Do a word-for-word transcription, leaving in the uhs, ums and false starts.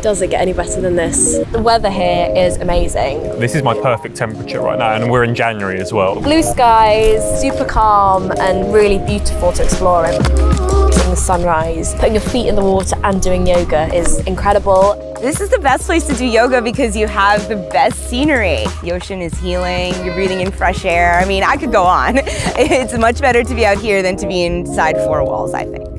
Does it get any better than this? The weather here is amazing. This is my perfect temperature right now, and we're in January as well. Blue skies, super calm and really beautiful to explore in. The sunrise, putting your feet in the water and doing yoga is incredible. This is the best place to do yoga because you have the best scenery. The ocean is healing, you're breathing in fresh air. I mean, I could go on. It's much better to be out here than to be inside four walls, I think.